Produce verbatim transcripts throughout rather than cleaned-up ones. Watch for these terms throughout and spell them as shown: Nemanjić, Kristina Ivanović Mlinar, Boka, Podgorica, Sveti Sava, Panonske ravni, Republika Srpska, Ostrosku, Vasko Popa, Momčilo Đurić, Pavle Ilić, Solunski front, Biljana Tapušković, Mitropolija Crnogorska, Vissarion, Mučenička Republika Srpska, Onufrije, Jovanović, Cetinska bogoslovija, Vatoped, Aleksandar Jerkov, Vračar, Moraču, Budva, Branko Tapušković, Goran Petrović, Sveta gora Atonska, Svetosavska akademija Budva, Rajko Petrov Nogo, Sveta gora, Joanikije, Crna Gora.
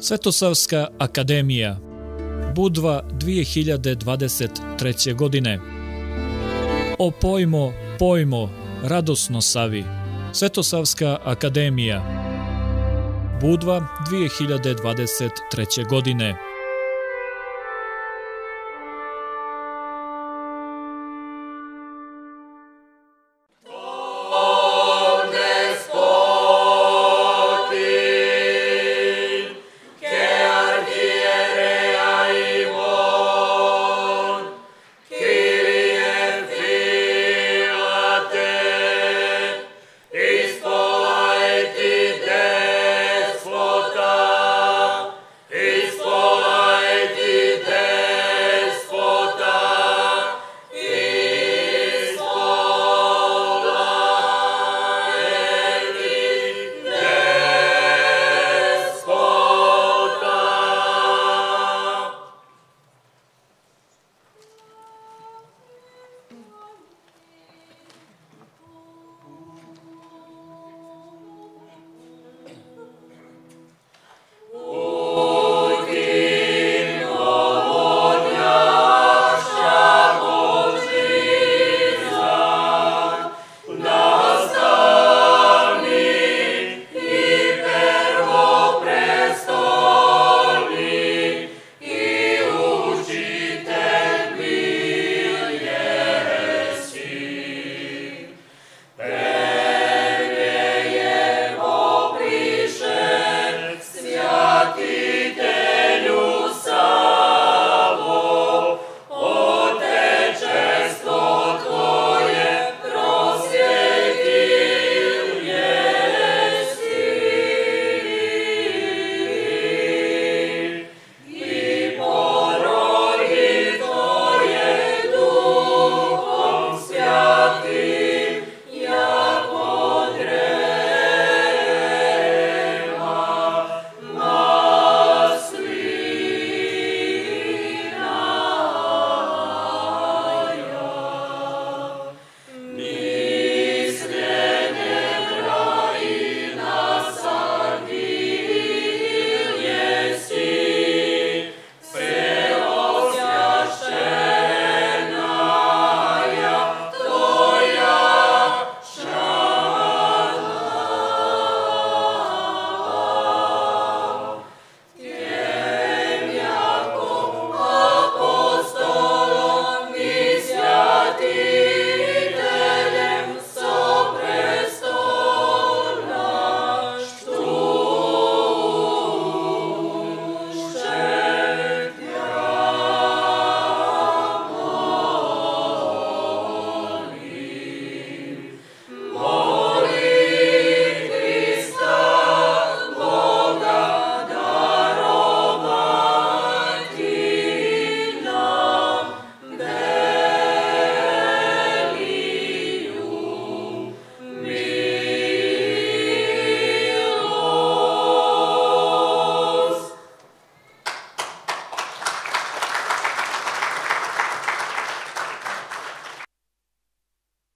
Svetosavska akademija Budva dvije hiljade dvadeset treće. godine. O pojmo, pojmo, radosno savi. Svetosavska akademija Budva dvije hiljade dvadeset treće. godine.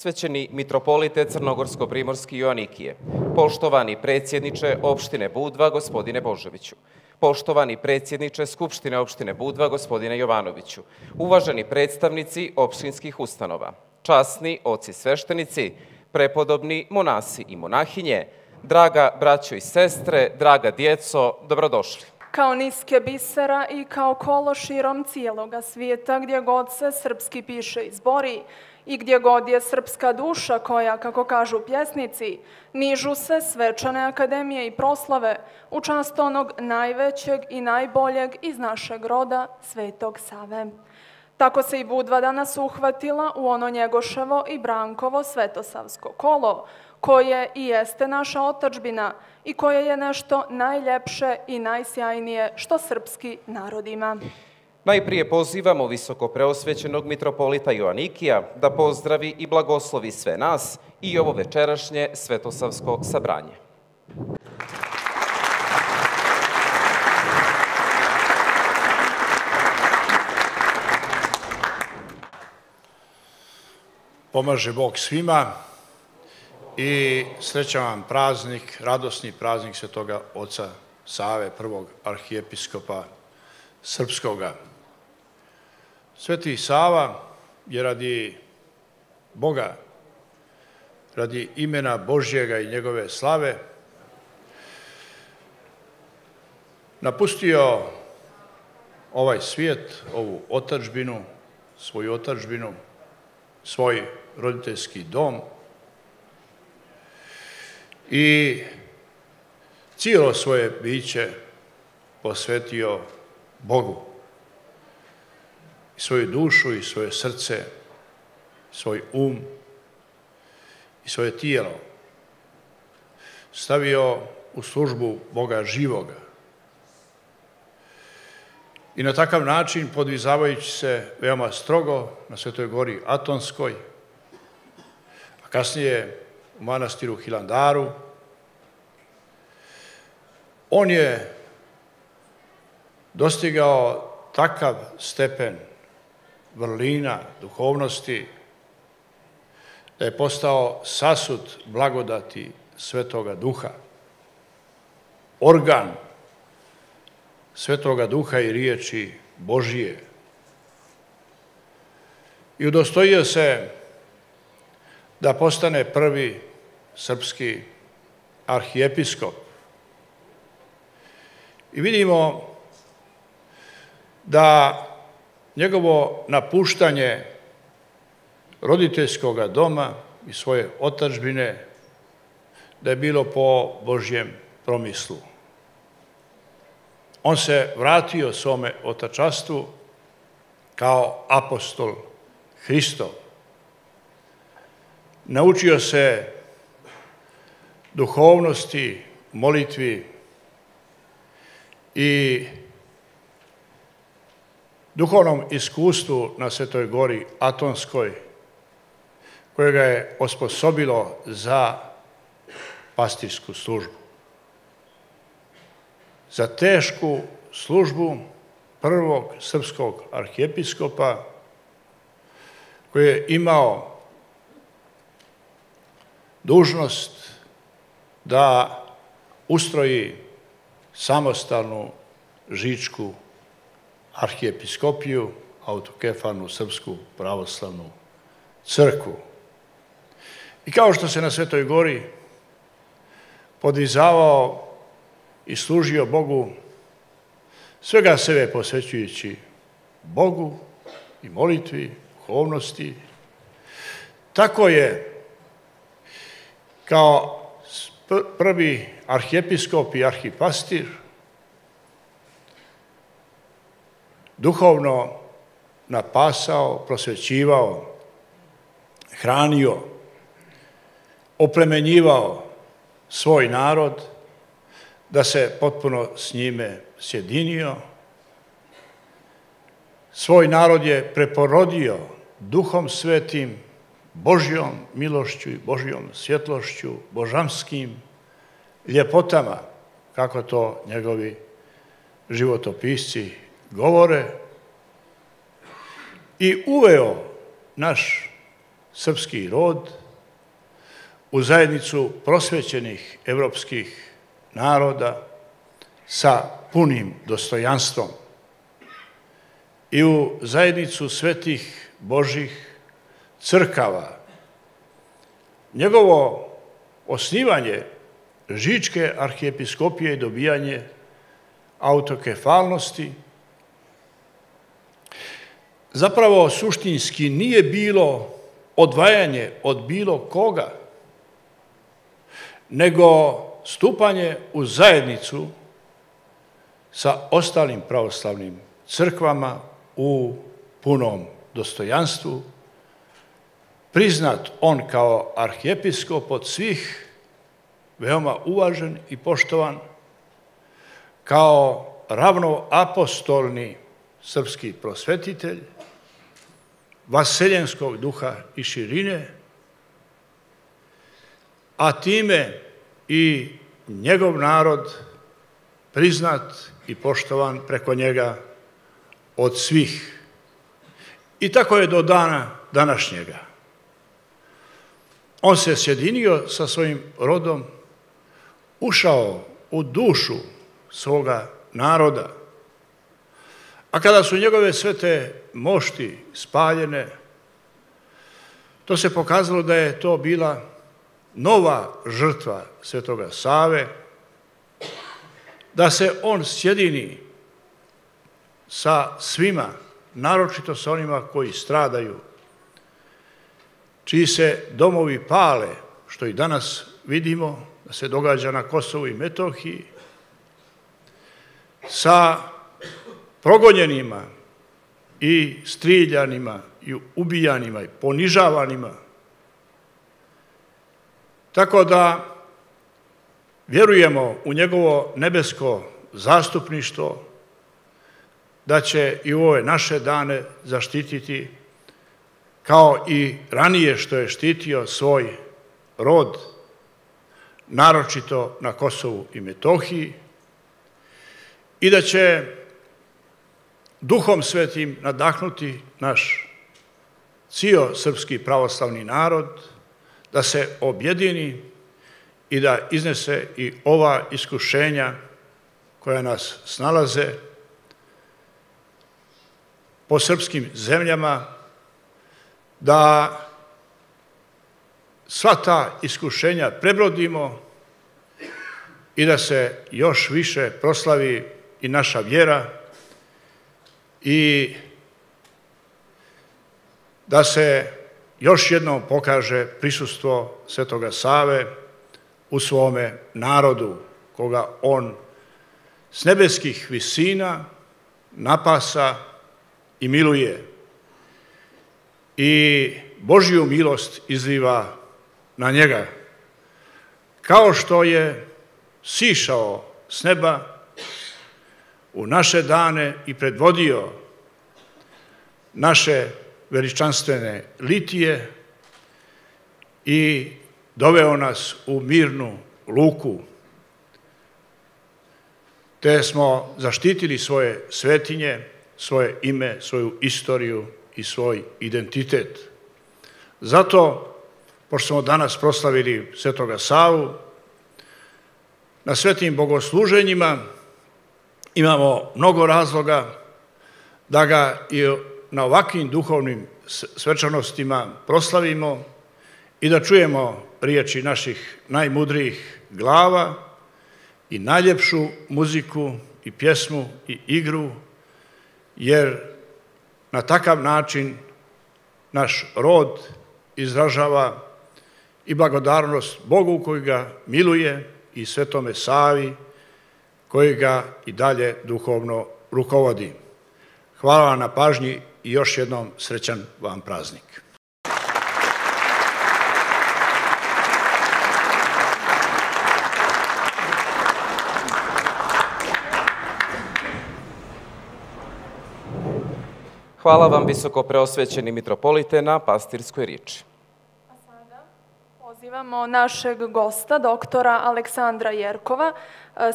Svećeni mitropolite Crnogorsko-primorski Joanikije, poštovani predsjedniče opštine Budva, gospodine Boženoviću, poštovani predsjedniče Skupštine opštine Budva, gospodine Jovanoviću, uvaženi predstavnici opštinskih ustanova, časni oci sveštenici, prepodobni monasi i monahinje, draga braćo i sestre, draga djeco, dobrodošli. Kao niske bisera i kao kolo širom cijeloga svijeta gdje god se srpski piše i zbori i gdje god je srpska duša koja, kako kažu pjesnici, nižu se svečane akademije i proslave u čast onog najvećeg i najboljeg iz našeg roda, Svetog Save. Tako se i Budva danas uhvatila u ono njegoševo i brankovo svetosavsko kolo, koje i jeste naša otadžbina i koje je nešto najljepše i najsjajnije što srpski narod ima. Najprije pozivamo visokopreosvećenog mitropolita Joanikija da pozdravi i blagoslovi sve nas i ovo večerašnje svetosavsko sabranje. Pomaže Bog svima. I srećan vam praznik, radosni praznik Svetoga Oca Save, prvog arhijepiskopa srpskoga. Sveti Sava je radi Boga, radi imena Božjega i njegove slave, napustio ovaj svijet, ovu otadžbinu, svoju otadžbinu, svoj roditeljski dom i cijelo svoje biće posvetio Bogu. I svoju dušu, i svoje srce, svoj um, i svoje tijelo. Stavio u službu Boga živoga. I na takav način, podvizavajući se veoma strogo na Svetoj gori Atonskoj, a kasnije u manastiru Hilandaru, on je dostigao takav stepen vrlina, duhovnosti, da je postao sasud blagodati Svetoga Duha, organ Svetoga Duha i riječi Božije. I udostojio se da postane prvi srpski arhijepiskop. I vidimo da njegovo napuštanje roditeljskog doma i svoje otadžbine da je bilo po Božjem promislu. On se vratio svome otačastvu kao apostol Hristov. Naučio se duhovnosti, molitvi i duhovnom iskustvu na Svetoj gori Atonskoj, koje ga je osposobilo za pastirsku službu. Za tešku službu prvog srpskog arhijepiskopa, koji je imao dužnost da ustroji samostalnu Žičku arhijepiskopiju, autokefalnu srpsku pravoslavnu crkvu. I kao što se na Svetoj gori podvizavao i služio Bogu, svega sebe posvećujući Bogu i molitvi, duhovnosti, tako je kao prvi arhijepiskop i arhipastir duhovno napasao, prosvećivao, hranio, oplemenjivao svoj narod, da se potpuno s njime sjedinio. Svoj narod je preporodio Duhom Svetim, Božjom milošću i Božjom svjetlošću, božanskim ljepotama, kako to njegovi životopisci govore, i uveo naš srpski rod u zajednicu prosvećenih evropskih naroda sa punim dostojanstvom i u zajednicu svetih Božih crkava. Njegovo osnivanje Žičke arhijepiskopije i dobijanje autokefalnosti zapravo suštinski nije bilo odvajanje od bilo koga, nego stupanje u zajednicu sa ostalim pravoslavnim crkvama u punom dostojanstvu, priznat on kao arhijepiskop od svih, veoma uvažen i poštovan, kao ravnoapostolni srpski prosvetitelj, vaseljenskog duha i širine, a time i njegov narod priznat i poštovan preko njega od svih. I tako je do dana današnjega. On se sjedinio sa svojim rodom, ušao u dušu svoga naroda. A kada su njegove sve te mošti spaljene, to se pokazalo da je to bila nova žrtva Svetoga Save, da se on sjedini sa svima, naročito sa onima koji stradaju, čiji se domovi pale, što i danas vidimo, da se događa na Kosovu i Metohiji, sa progonjenima i streljanima i ubijanima i ponižavanima. Tako da vjerujemo u njegovo nebesko zastupništvo, da će i u ove naše dane zaštititi, kao i ranije što je štitio svoj rod, naročito na Kosovu i Metohiji, i da će Duhom Svetim nadahnuti naš cijeli srpski pravoslavni narod, da se objedini i da iznese i ova iskušenja koja nas snalaze po srpskim zemljama, da sva ta iskušenja prebrodimo i da se još više proslavi i naša vjera i da se još jednom pokaže prisustvo Svetoga Save u svome narodu, koga on s nebeskih visina napasa i miluje i Božju milost izliva na njega. Kao što je sišao s neba u naše dane i predvodio naše veličanstvene litije i doveo nas u mirnu luku, te smo zaštitili svoje svetinje, svoje ime, svoju istoriju i svoj identitet. Zato, pošto smo danas proslavili Svetoga Savu, na svetim bogosluženjima imamo mnogo razloga da ga i na ovakvim duhovnim svečanostima proslavimo i da čujemo riječi naših najmudrijih glava i najljepšu muziku i pjesmu i igru, jer na takav način naš rod izražava i blagodarnost Bogu koji ga miluje i Svetome Savi koji ga i dalje duhovno rukovodi. Hvala vam na pažnji i još jednom srećan vam praznik. Hvala vam, visoko preosvećeni mitropolite, na pastirskoj riči. A sada pozivamo našeg gosta, doktora Aleksandra Jerkova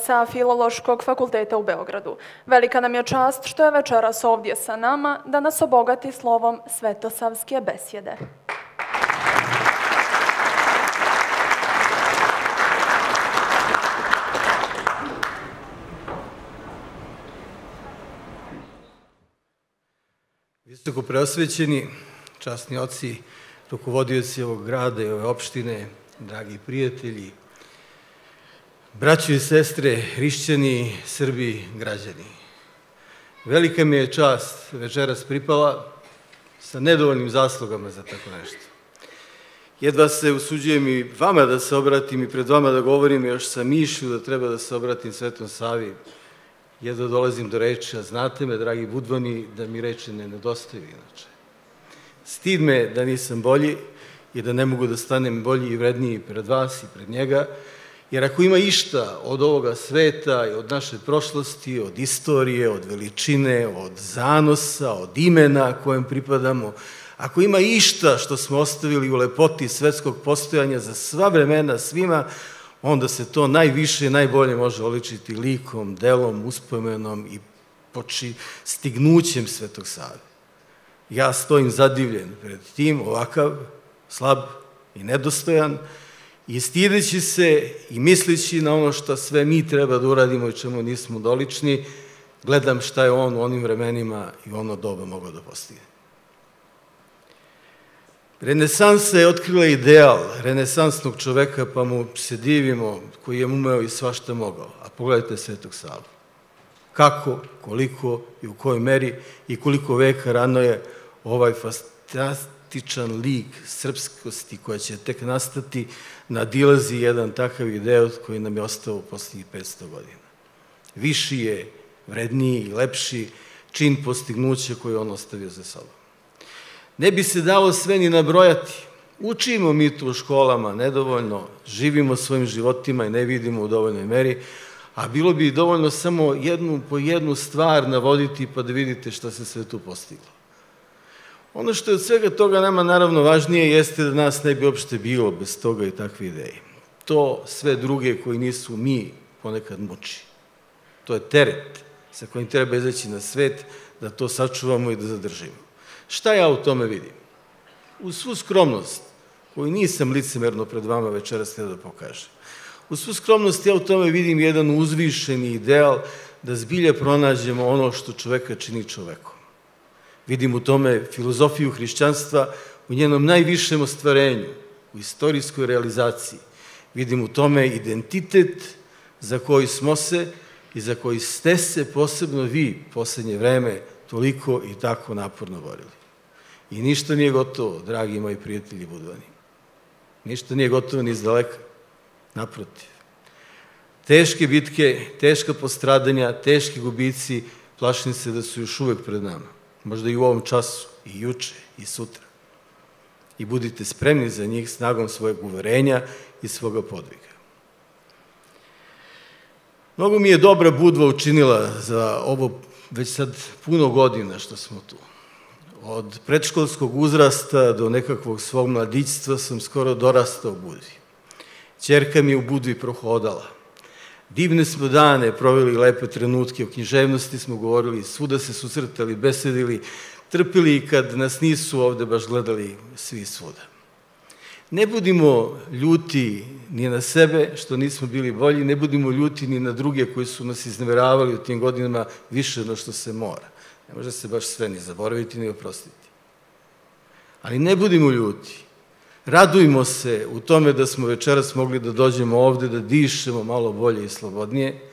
sa Filološkog fakulteta u Beogradu. Velika nam je čast što je večeras ovdje sa nama da nas obogati slovom Svetosavske besjede. Visoko preosvećeni, časni oci, rukovodioci ovog grada i ove opštine, dragi prijatelji, braćo i sestre, hrišćani, Srbi, građani. Velika mi je čast večeras pripala sa nedovoljnim zaslugama za tako nešto. Jedva se usuđujem i vama da se obratim i pred vama da govorim, još sa mišlju da treba da se obratim Svetom Savi. Jedva dolazim do reči, a znate me, dragi Budvani, da mi reči ne nedostaju inače. Stid me da nisam bolji i da ne mogu da stanem bolji i vredniji pred vas i pred njega, jer ako ima išta od ovoga sveta i od naše prošlosti, od istorije, od veličine, od zanosa, od imena kojem pripadamo, ako ima išta što smo ostavili u lepoti svetskog postojanja za sva vremena svima, onda se to najviše i najbolje može oličiti likom, delom, uspomenom i stignućem Svetog Save. Ja stojim zadivljen pred tim, ovakav, slab i nedostojan, i stideći se i mislići na ono što sve mi treba da uradimo i čemu nismo dolični, gledam šta je on u onim vremenima i ono doba mogao da postigne. Renesansa je otkrila ideal renesansnog čoveka, pa mu se divimo, koji je umeo i svašta mogao. A pogledajte Svetog Savu. Kako, koliko i u kojoj meri i koliko veka rano je ovaj fantastičan lik srpskosti koja će tek nastati nadilazi jedan takav ideal koji nam je ostao u posljednjih petsto godina. Viši je, vredniji i lepši čin postignuća koji je on ostavio za sobom. Ne bi se dalo sve ni nabrojati. Učimo mi to u školama nedovoljno, živimo svojim životima i ne vidimo u dovoljnoj meri, a bilo bi dovoljno samo jednu po jednu stvar navoditi pa da vidite šta se sve tu postiglo. Ono što je od svega toga nama naravno važnije jeste da nas ne bi uopšte bilo bez toga i takve ideje. To sve druge koji nisu mi ponekad muči. To je teret sa kojim treba izaći na svet da to sačuvamo i da zadržimo. Šta ja u tome vidim? Uz svu skromnost, koju nisam licemerno pred vama večeras ne da pokažem, uz svu skromnost ja u tome vidim jedan uzvišeni ideal da zbilje pronađemo ono što čoveka čini čovekom. Vidim u tome filozofiju hrišćanstva u njenom najvišem ostvarenju, u istorijskoj realizaciji. Vidim u tome identitet za koji smo se i za koji ste se, posebno vi, posljednje vreme, toliko i tako naporno borili. I ništa nije gotovo, dragi moji prijatelji budvani. Ništa nije gotovo ni izdaleka. Naprotiv. Teške bitke, teška postradanja, teški gubici, plašim se da su još uvek pred nama. Možda i u ovom času, i juče, i sutra. I budite spremni za njih snagom svojeg uverenja i svoga podviga. Mnogo mi je dobra Budva učinila za ovo već sad puno godina što smo tu. Od predškolskog uzrasta do nekakvog svog mladićstva sam skoro dorastao u Budvi. Ćerka mi je u Budvi prohodala. Divne smo dane proveli, lepe trenutke, o književnosti smo govorili, svuda se susretali, besedili, trpili i kad nas nisu ovde baš gledali svi svuda. Ne budimo ljuti ni na sebe, što nismo bili bolji, ne budimo ljuti ni na druge koji su nas izneveravali u tim godinama više no što se mora. Ne može se baš sve ni zaboraviti, ni oprostiti. Ali ne budimo ljuti. Radujmo se u tome da smo večeras mogli da dođemo ovde, da dišemo malo bolje i slobodnije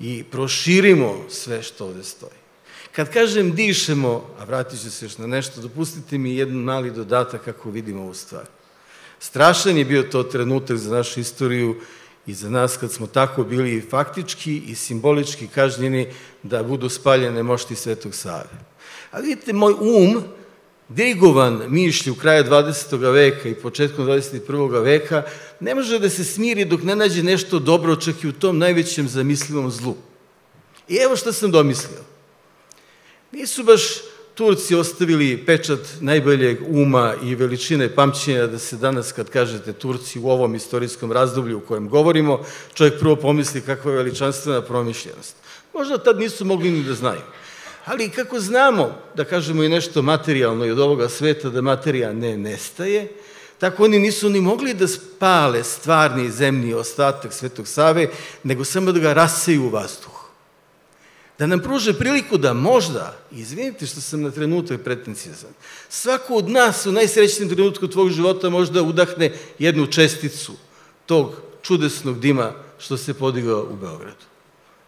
i proširimo sve što ovde stoji. Kad kažem dišemo, a vratit ću se još na nešto, dopustite mi jedan mali dodatak kako vidimo ovu stvar. Strašan je bio to trenutak za našu istoriju i za nas kad smo tako bili i faktički i simbolički kažnjeni da budu spaljene mošti Svetog Save. A vidite, moj um, dirigovan mišlju kraja dvadesetog veka i početkom dvadeset prvog veka, ne može da se smiri dok ne nađe nešto dobro, čak i u tom najvećem zamislivom zlu. I evo što sam domislio. Nisu baš Turci ostavili pečat najboljeg uma i veličine pamćenja da se danas, kad kažete Turci u ovom istorijskom razdoblju u kojem govorimo, čovjek prvo pomisli kakva je veličanstvena promišljenost. Možda tad nisu mogli ni da znaju. Ali kako znamo, da kažemo i nešto materijalno i od ovoga sveta, da materija ne nestaje, tako oni nisu ni mogli da spale stvarni zemni ostatak Svetog Save, nego samo da ga raseju u vazduh. Da nam pruže priliku da možda, izvinite što sam na trenutak pretenciozan, svako od nas u najsrećnijem trenutku tvog života možda udahne jednu česticu tog čudesnog dima što se podigao u Beogradu.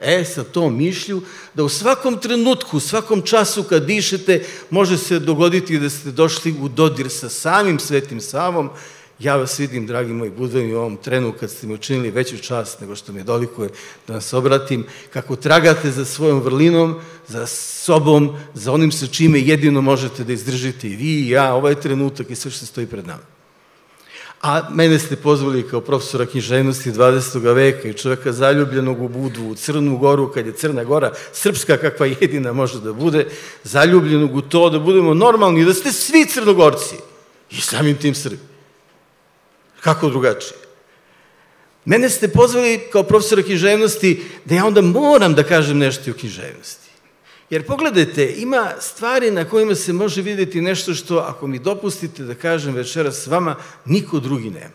E, sa tom mišlju da u svakom trenutku, u svakom času kad dišete, može se dogoditi da ste došli u dodir sa samim Svetim Savom. Ja vas vidim, dragi moji budvani, u ovom trenu kad ste mi učinili veću čast nego što mi je dolikuje da vam se obratim, kako tragate za svojom vrlinom, za sobom, za onim sa čime jedino možete da izdržite i vi i ja, ovaj trenutak i sve što stoji pred nama. A mene ste pozvali kao profesora književnosti dvadesetog veka i čoveka zaljubljenog u Budvu, u Crnu Goru, kad je Crna Gora srpska kakva jedina može da bude, zaljubljenog u to da budemo normalni, da ste svi Crnogorci i samim tim Srbi. Kako drugačije? Mene ste pozvali kao profesora književnosti da ja onda moram da kažem nešto i o književnosti. Jer pogledajte, ima stvari na kojima se može vidjeti nešto što, ako mi dopustite da kažem večeras s vama, niko drugi nema.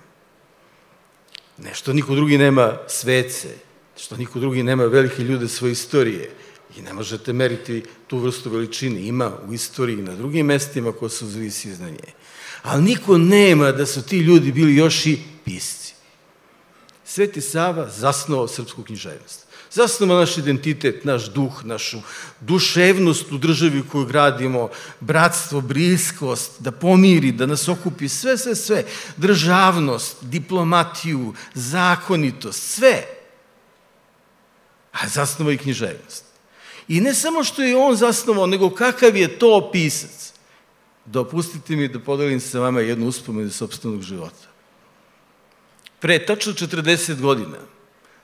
Ne što niko drugi nema svece, što niko drugi nema velike ljude svoje istorije i ne možete meriti tu vrstu veličine. Ima u istoriji na drugim mestima koje su zavisi iz nje. Ali niko nema da su ti ljudi bili još i pisci. Sveti Sava zasnovao srpsku književnost. Zasnovao naš identitet, naš duh, našu duševnost u državi koju gradimo, bratstvo, bliskost, da pomiri, da nas okupi, sve, sve, sve. Državnost, diplomatiju, zakonitost, sve. A zasnovao i književnost. I ne samo što je on zasnovao, nego kakav je to pisac. Dopustite mi da podelim sa vama jednu uspomenu sopstvenog života. Pre tačno četrdeset godina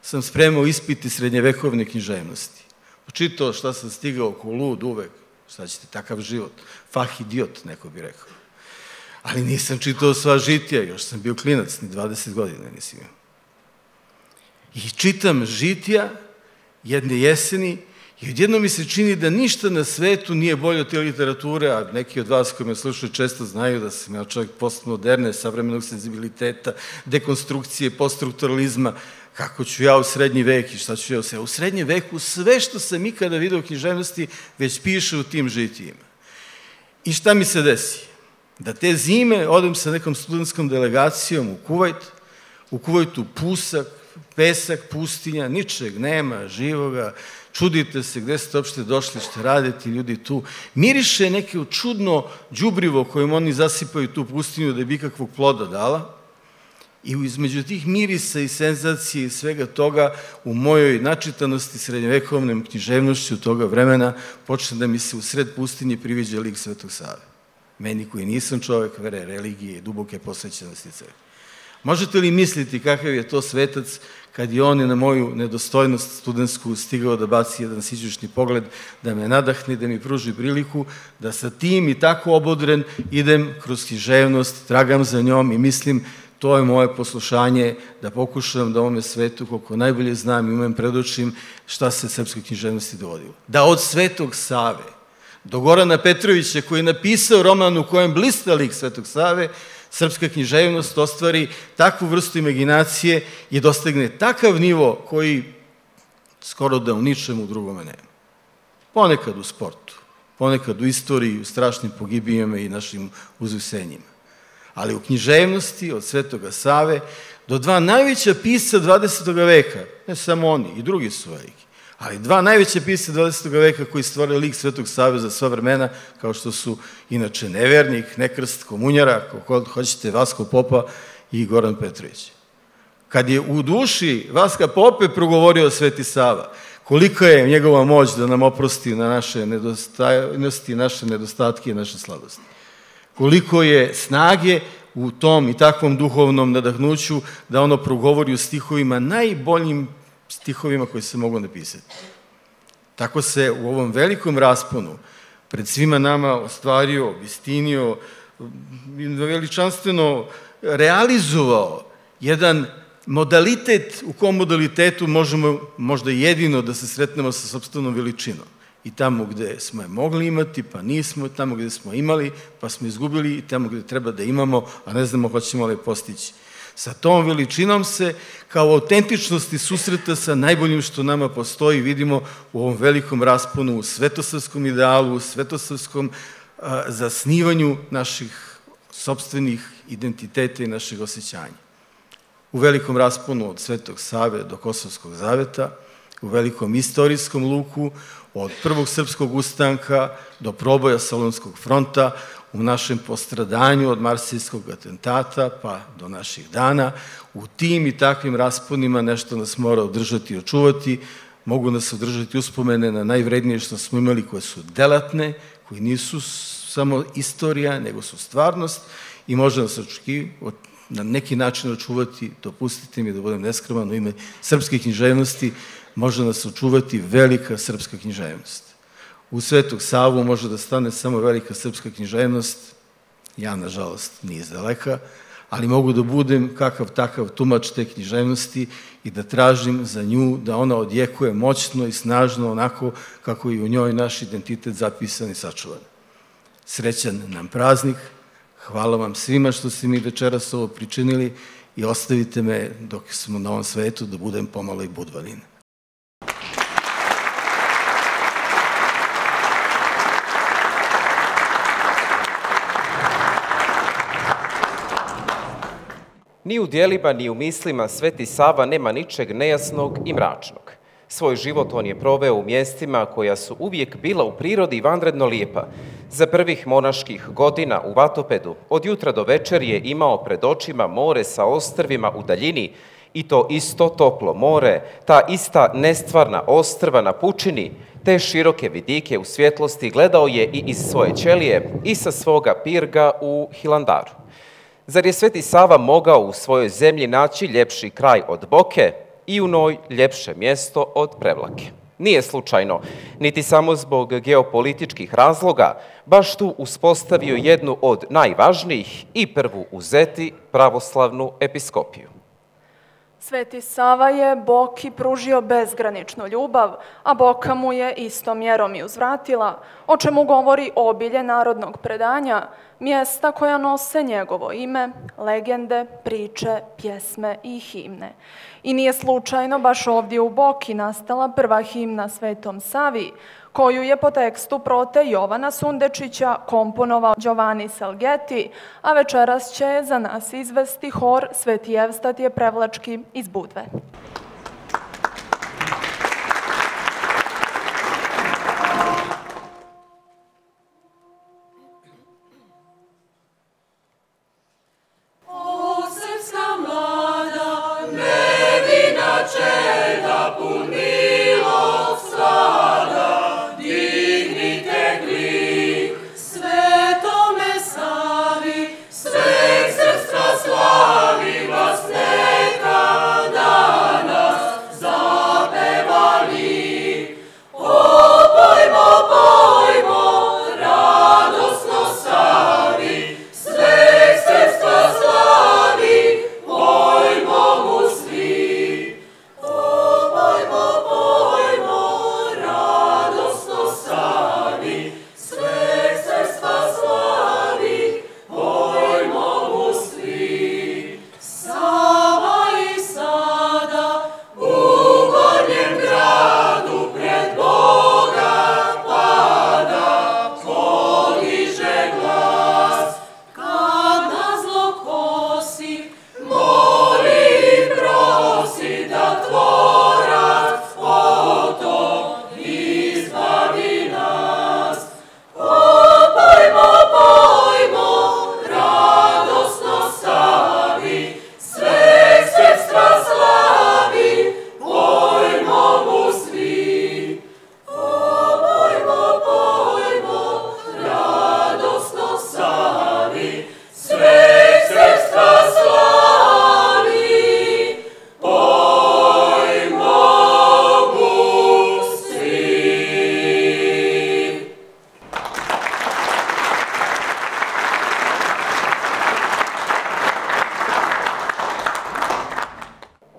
sam spremao ispiti srednjevekovne književnosti. Počitao šta sam stigao ko lud uvek, šta ćete, takav život, fah idiot, neko bi rekao. Ali nisam čitao sva žitija, još sam bio klinac, ni dvadeset godina nisam imao. I čitam žitija jedne jeseni i odjedno mi se čini da ništa na svetu nije bolje od te literature, a neki od vas koji me slušaju često znaju da sam ja čovjek postmoderne, savremenog senzibiliteta, dekonstrukcije, poststrukturalizma. Kako ću ja u srednji vek i šta ću ja u srednji veku? U srednjem veku sve što sam ikada vidio u književnosti već piše u tim žitijima. I šta mi se desi? Da te zime odem sa nekom studentskom delegacijom u Kuvajt, u Kuvajtu pusak, pesak, pustinja, ničeg nema, živoga, čudite se gde ste uopšte došli, što radite ljudi tu. Miriše neke čudno đubrivo kojim oni zasipaju tu pustinju da bi ikakvog ploda dala. I između tih mirisa i senzacije i svega toga u mojoj načitanosti srednjevekovnom književnošću toga vremena počne da mi se u sred pustinje priviđa lik Svetog Save. Meni koji nisam čovek vere, religije i duboke posvećenosti crkvi. Možete li misliti kakav je to svetac kad je on na moju nedostojnost studentsku stigao da baci jedan sićušni pogled, da me nadahne, da mi pruži priliku, da sa tim i tako obodren idem kroz književnost, tragam za njom i mislim to je moje poslušanje da pokušam da ovome svetu, koliko najbolje znam i umem predočim šta se srpske književnosti dogodilo. Da od Svetog Save do Gorana Petrovića koji je napisao roman u kojem blista lik Svetog Save, srpska književnost ostvari takvu vrstu imaginacije i dostigne takav nivo koji skoro da u ničemu drugome nema. Ponekad u sportu, ponekad u istoriji, u strašnim pogibijama i našim uzvisenjima. Ali u književnosti od Svetoga Save do dva najveća pisca dvadesetog veka, ne samo oni, i drugi su veliki, ali dva najveća pisca dvadesetog veka koji stvorili lik Svetog Save za sva vremena, kao što su inače Nevernik, Nekrst, Komunjara, kako hoćete, Vasko Popa i Goran Petrović. Kad je u duši Vaska Pope progovorio Sveti Sava, kolika je njegova moć da nam oprosti na naše nedostojnosti, naše nedostatke i naše slabosti. Koliko je snage u tom i takvom duhovnom nadahnuću da ono progovori u stihovima, najboljim stihovima koji se mogu napisati. Tako se u ovom velikom rasponu pred svima nama ostvario, obistinio, veličanstveno realizovao jedan modalitet u kom modalitetu možemo možda jedino da se sretnemo sa sopstvenom veličinom. I tamo gde smo je mogli imati, pa nismo, tamo gde smo imali, pa smo izgubili, i tamo gde treba da imamo, a ne znamo hoćemo li postići. Sa tom veličinom se, kao autentičnosti susreta sa najboljim što nama postoji, vidimo u ovom velikom rasponu, u svetosavskom idealu, u svetosavskom zasnivanju naših sopstvenih identiteta i naših osjećanja. U velikom rasponu od Svetog Save do Kosovskog Zaveta, u velikom istorijskom luku, od prvog srpskog ustanka do proboja Solunskog fronta, u našem postradanju od marsijskog atentata pa do naših dana, u tim i takvim rasponima nešto nas mora održati i očuvati, mogu nas održati uspomene na najvrednije što smo imali koje su delatne, koje nisu samo istorija, nego su stvarnost i može nas očekivati na neki način očuvati, dopustite mi da budem neskroman u ime srpske književnosti, može nas očuvati velika srpska književnost. U Svetog Savu može da stane samo velika srpska književnost, ja nažalost ni izdaleka, ali mogu da budem kakav takav tumač te književnosti i da tražim za nju da ona odjekuje moćno i snažno onako kako je u njoj naš identitet zapisan i sačuvan. Srećan nam praznik, hvala vam svima što ste mi večeras ovo pričinili i ostavite me dok smo na ovom svetu da budem pomalo i budvanin. Ni u dijelima, ni u mislima Sveti Sava nema ničeg nejasnog i mračnog. Svoj život on je proveo u mjestima koja su uvijek bila u prirodi vanredno lijepa. Za prvih monaških godina u Vatopedu od jutra do večer je imao pred očima more sa ostrvima u daljini, i to isto toplo more, ta ista nestvarna ostrva na pučini, te široke vidike u svjetlosti gledao je i iz svoje ćelije i sa svoga pirga u Hilandaru. Zar je Sveti Sava mogao u svojoj zemlji naći ljepši kraj od Boke i u njoj ljepše mjesto od Prevlake? Nije slučajno, niti samo zbog geopolitičkih razloga, baš tu uspostavio jednu od najvažnijih i prvu u Zeti pravoslavnu episkopiju. Sveti Sava je Boki pružio bezgraničnu ljubav, a Boka mu je istom mjerom i uzvratila, o čemu govori obilje narodnog predanja, mjesta koja nose njegovo ime, legende, priče, pjesme i himne. I nije slučajno baš ovdje u Boki nastala prva himna Svetom Savi, koju je po tekstu prote Jovana Sundečića komponovao Giovanni Salgeti, a večeras će za nas izvesti hor Sveti Jevstatije Prevlački iz Budve.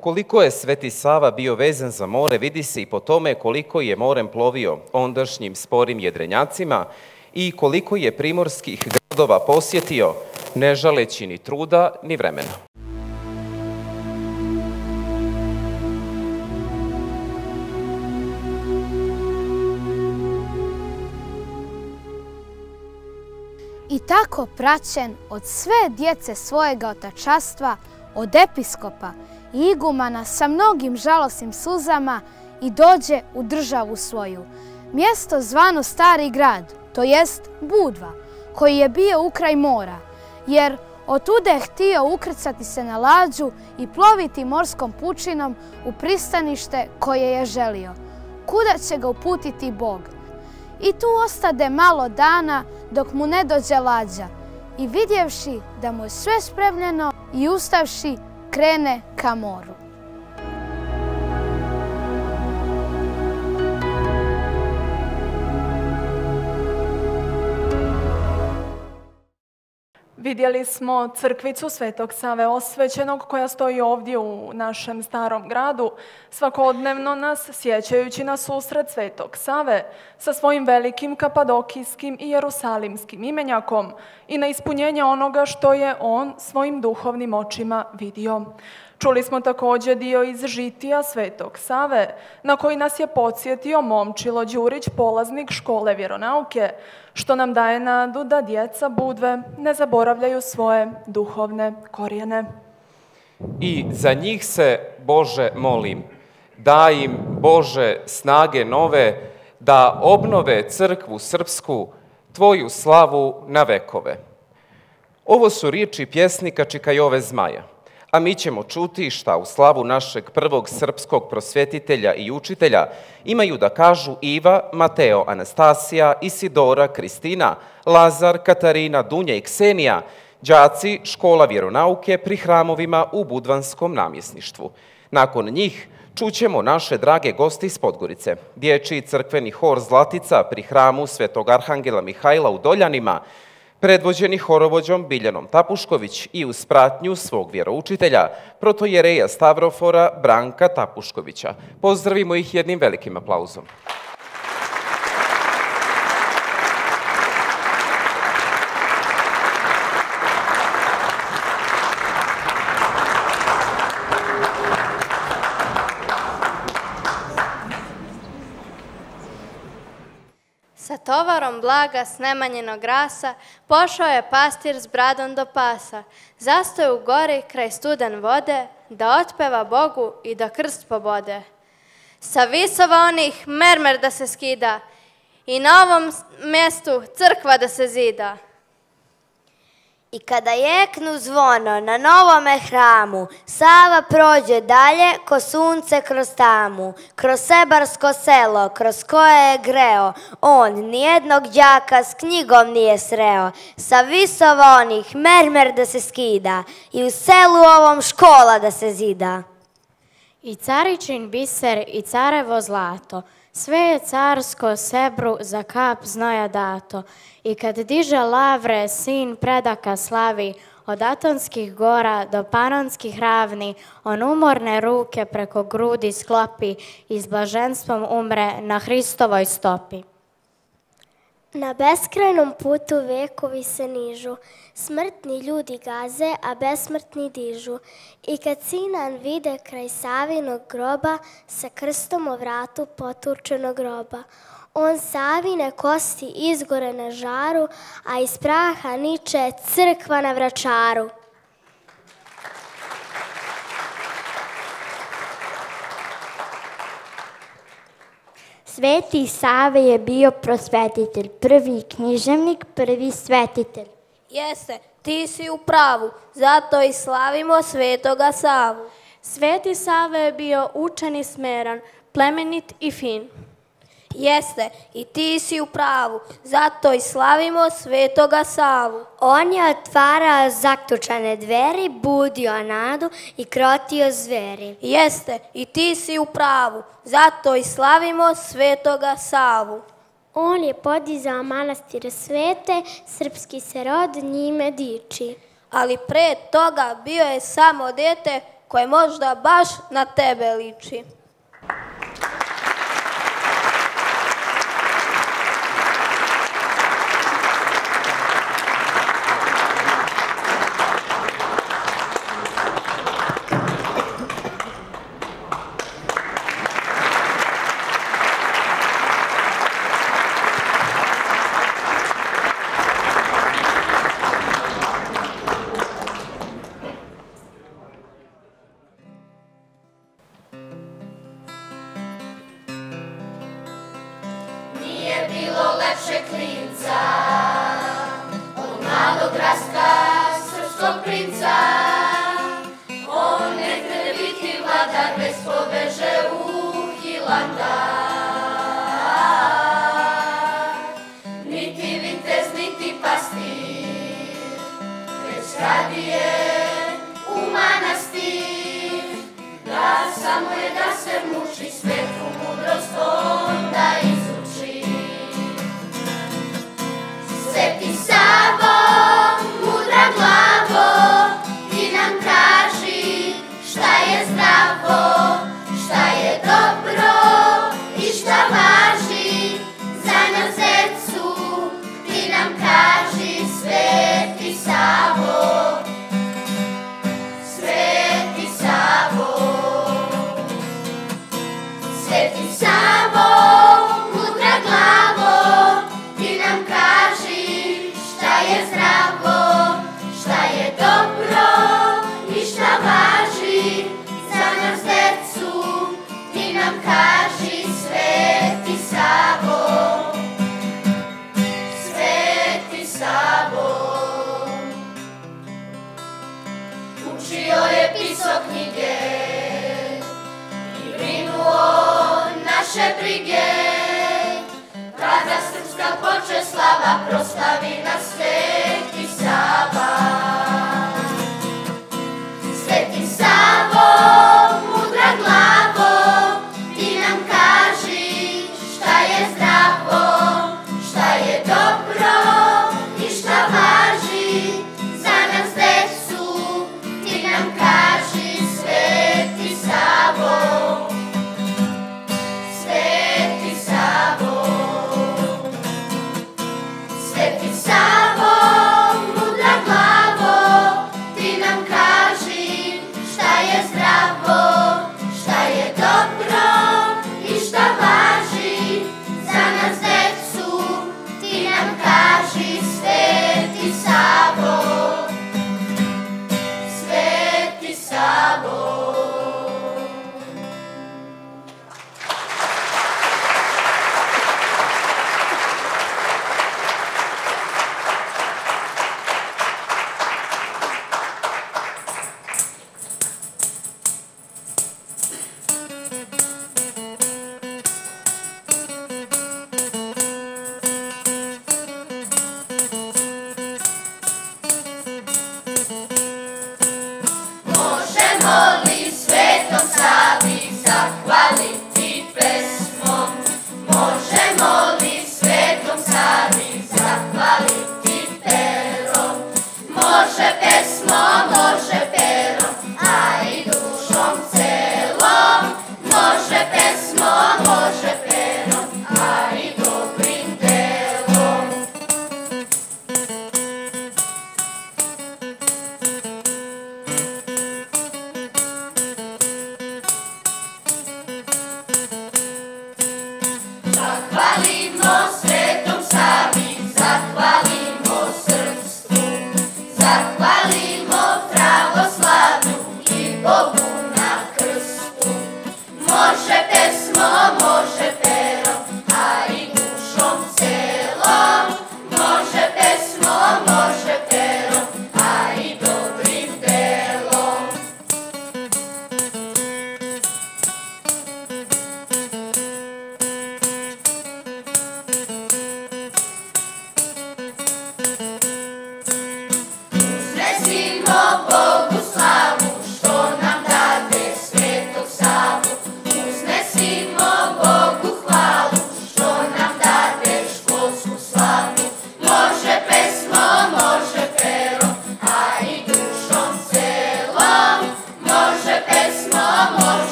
Koliko je Sveti Sava bio vezan za more, vidi se i po tome koliko je morem plovio ondašnjim sporim jedrenjacima i koliko je primorskih gradova posjetio, ne žaleći ni truda ni vremena. I tako praćen od sve djece svojega otačastva, od episkopa i igumana sa mnogim žalosnim suzama i dođe u državu svoju, mjesto zvano Stari Grad, to jest Budva, koji je bio ukraj mora, jer otude je htio ukrcati se na lađu i ploviti morskom pučinom u pristanište koje je želio, kuda će ga uputiti Bog. I tu ostade malo dana dok mu ne dođe lađa i vidjevši da mu je sve spremljeno i ustavši krene ka moru. Vidjeli smo crkvicu Svetog Save Osvećenog koja stoji ovdje u našem Starom Gradu, svakodnevno nas sjećajući na susret Svetog Save sa svojim velikim kapadokijskim i jerusalimskim imenjakom i na ispunjenje onoga što je on svojim duhovnim očima vidio. Čuli smo također dio iz žitija Svetog Save, na koji nas je podsjetio Momčilo Đurić, polaznik škole vjeronauke, što nam daje nadu da djeca Budve ne zaboravljaju svoje duhovne korijene. I za njih se, Bože, molim, daj im, Bože, snage nove, da obnove crkvu srpsku, tvoju slavu na vekove. Ovo su riječi pjesnika čika Jove Zmaja. A mi ćemo čuti šta u slavu našeg prvog srpskog prosvjetitelja i učitelja imaju da kažu Iva, Mateo, Anastasija, Isidora, Kristina, Lazar, Katarina, Dunja i Ksenija, đaci škola vjeronauke pri hramovima u budvanskom namjesništvu. Nakon njih čućemo naše drage gosti iz Podgorice, dječji crkveni hor Zlatica pri hramu Svetog Arhangela Mihajla u Doljanima, predvođeni horovođom Biljanom Tapušković i uz pratnju svog vjeroučitelja, protojereja Stavrofora Branka Tapuškovića. Pozdravimo ih jednim velikim aplauzom. Tovarom blaga s nemanjenog rasa, pošao je pastir s bradom do pasa, zastoje u gori kraj studan vode, da otpeva Bogu i da krst pobode. Sa visova onih mermer da se skida i na ovom mjestu crkva da se zida. I kada jeknu zvono na novome hramu, Sava prođe dalje ko sunce kroz tamu, kroz sebarsko selo, kroz koje je greo, on nijednog đaka s knjigom nije sreo, sa visova onih mermer da se skida i u selu ovom škola da se zida. I caričin biser i carevo zlato, sve je carsko sebru za kap znoja dato, i kad diže lavre sin predaka slavi, od Atonskih gora do Panonskih ravni, on umorne ruke preko grudi sklopi i s blaženstvom umre na Hristovoj stopi. Na beskrajnom putu vekovi se nižu, smrtni ljudi gaze, a besmrtni dižu. I kad Sinan vide kraj Savinog groba, sa krstom o vratu potučenog groba, on Savine kosti izgore na žaru, a iz praha niče crkva na vračaru. Sveti Save je bio prosvetitelj, prvi književnik, prvi svetitelj. Jeste, ti si u pravu, zato i slavimo Svetoga Savu. Sveti Save je bio učen i smeran, plemenit i fin. Jeste, i ti si u pravu, zato i slavimo Svetoga Savu. On je otvarao zaključane dveri, budio nadu i krotio zveri. Jeste, i ti si u pravu, zato i slavimo Svetoga Savu. On je podizao manastire svete, srpski se rod njime diči. Ali pre toga bio je samo dete koje možda baš na tebe liči. Sava, mudra glava. naše brige. Pravda srpska poče slava, proslavi nas Sveti Sava. Sveti Savo, mudra glavo, ti nam kaži šta je zdravo, šta je dobro i šta važi za nas decu, ti nam kaži Sveti Savo.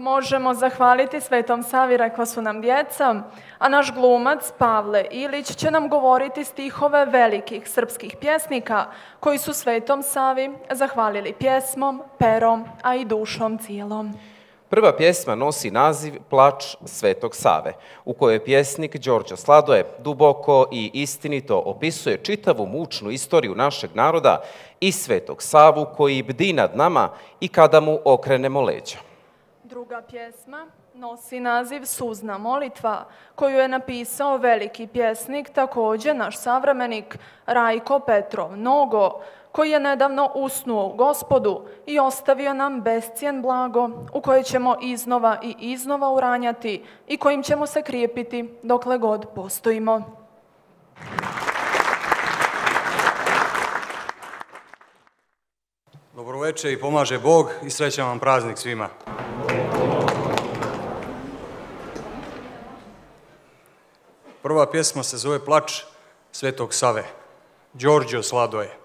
Možemo zahvaliti Svetom Savi, rekla su nam djeca, a naš glumac Pavle Ilić će nam govoriti stihove velikih srpskih pjesnika koji su Svetom Savi zahvalili pjesmom, perom, a i dušom cijelom. Prva pjesma nosi naziv Plač Svetog Save, u kojoj pjesnik Đorđe Sladoje duboko i istinito opisuje čitavu mučnu istoriju našeg naroda i Svetog Savu koji bdi nad nama i kada mu okrenemo leđa. Druga pjesma nosi naziv Suzna molitva, koju je napisao veliki pjesnik, također naš savremenik Rajko Petrov Nogo, koji je nedavno usnuo Gospodu i ostavio nam bescijen blago u koje ćemo iznova i iznova uranjati i kojim ćemo se krijepiti dokle god postojimo. Dobroveče i pomaže Bog i srećan vam praznik svima. Prva pjesma se zove Plač Svetog Save, Đorđe Sladoje.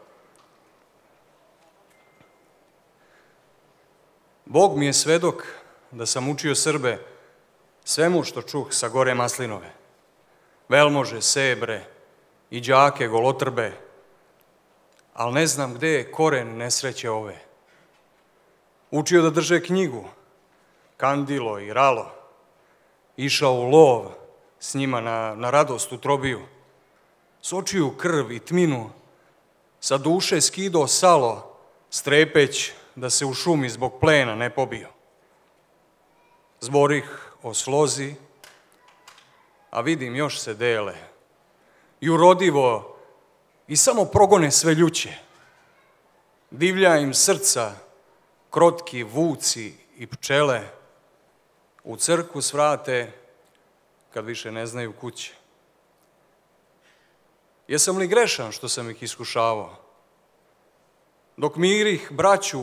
Bog mi je svedok da sam učio Srbe svemu što čuh sa gore Maslinove. Velmože, sebre i đake golotrbe, ali ne znam gde je koren nesreće ove. Učio da drže knjigu, kandilo i ralo, išao u lov s njima na, na radost u trobiju, sočiju krv i tminu, sa duše skido salo, strepeć da se u šumi zbog plena ne pobio. zborih o slozi, a vidim još se dele, i urodivo, i samo progone sve ljuće. Divlja im srca, krotki vuci i pčele, u crku svrate, kad više ne znaju kuće. Jesam li grešan što sam ih iskušavao? Dok mirih braću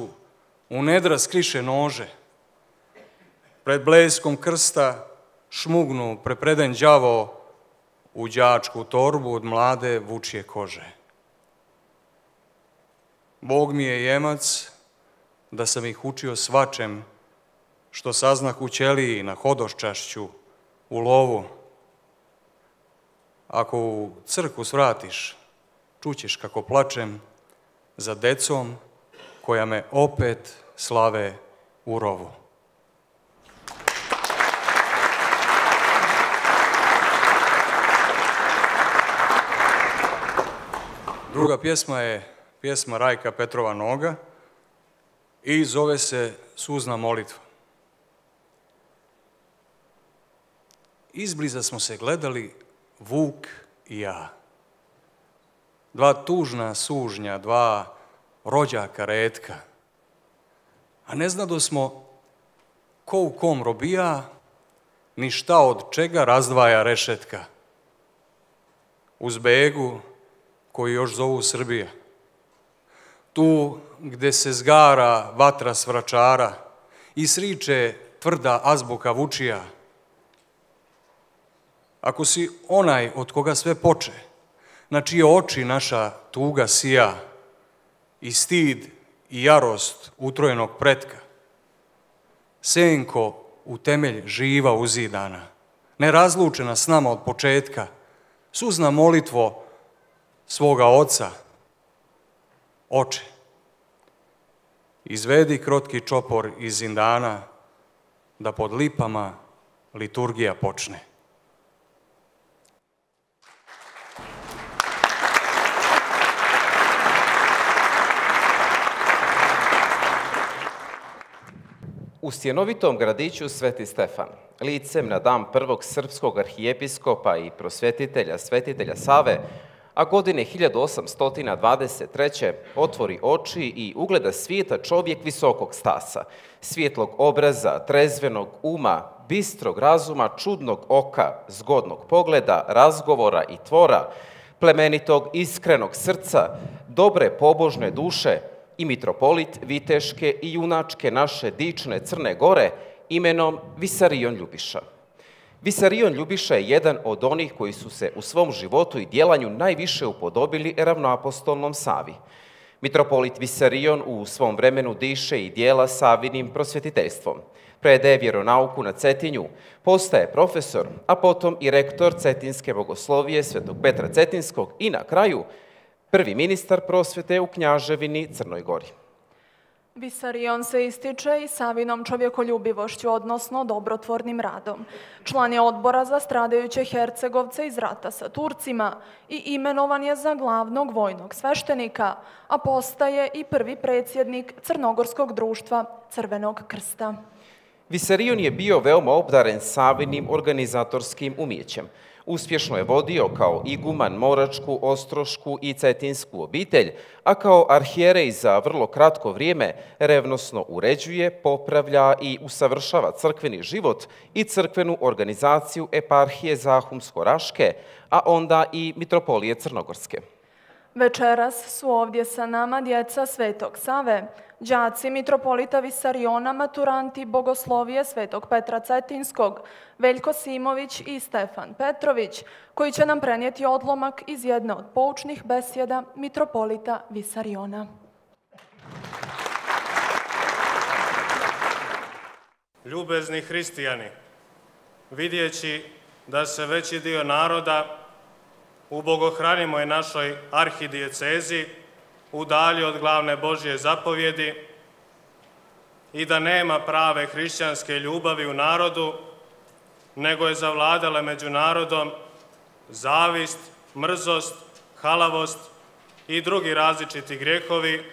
u nedra skriše nože, pred bleskom krsta šmugnu prepreden đavo u đačku torbu od mlade vučije kože. Bog mi je jemac da sam ih učio svačem što saznak u ćeliji na hodoščašću, u lovu. Ako u crku svratiš, čućeš kako plačem za decom koja me opet slave u rovu. Druga pjesma je pjesma Rajka Petrova Noga i zove se Suzna molitva. Izbliza smo se gledali Vuk i ja. Dva tužna sužnja, dva rođaka retka. A ne znado smo ko u kom robija, ni šta od čega razdvaja rešetka. Uz begu koji još zovu Srbija. Tu gde se zgara vatra svračara i sriče tvrda azbuka vučija. Ako si onaj od koga sve poče, na čije oči naša tuga sija i stid i jarost utrojenog pretka, senko u temelj živa uzidana, nerazlučena s nama od početka, suzna molitvo svoga oca, oče, izvedi krotki čopor iz zindana, da pod lipama liturgija počne. U stjenovitom gradiću Sveti Stefan, licem na dan prvog srpskog arhijepiskopa i prosvjetitelja Svetitelja Save, a godine hiljadu osamsto dvadeset treće. otvori oči i ugleda svijeta čovjek visokog stasa, svjetlog obraza, trezvenog uma, bistrog razuma, čudnog oka, zgodnog pogleda, razgovora i tvora, plemenitog, iskrenog srca, dobre pobožne duše, i mitropolit viteške i junačke naše dične Crne Gore imenom Vissarion Ljubiša. Vissarion Ljubiša je jedan od onih koji su se u svom životu i djelanju najviše upodobili ravnoapostolnom Savi. Mitropolit Vissarion u svom vremenu diše i djela Savinim prosvjetiteljstvom. Predaje vjeronauku na Cetinju, postaje profesor, a potom i rektor Cetinske bogoslovije Svetog Petra Cetinskog i na kraju prvi ministar prosvjete u Knjaževini Crnoj Gori. Vissarion se ističe i Savinom čovjekoljubivošću, odnosno dobrotvornim radom. Član je odbora za stradajuće Hercegovce iz rata sa Turcima i imenovan je za glavnog vojnog sveštenika, a postaje i prvi predsjednik Crnogorskog društva Crvenog krsta. Vissarion je bio veoma obdaren Savinim organizatorskim umijećem. Uspješno je vodio kao iguman moračku, ostrošku i cetinsku obitelj, a kao arhijerej za vrlo kratko vrijeme revnosno uređuje, popravlja i usavršava crkveni život i crkvenu organizaciju eparhije Zahumsko-Raške, a onda i mitropolije Crnogorske. Večeras su ovdje sa nama djeca Svetog Save, đaci mitropolita Vissariona, maturanti bogoslovije Svetog Petra Cetinskog, Veljko Simović i Stefan Petrović, koji će nam prenijeti odlomak iz jedne od poučnih besjeda mitropolita Vissariona. Ljubezni hristijani, vidjeći da se veći dio naroda u bogohranimoj našoj arhidijecezi udalji od glavne Božje zapovjedi i da nema prave hrišćanske ljubavi u narodu, nego je zavladala među narodom zavist, mrzost, halavost i drugi različiti grijehovi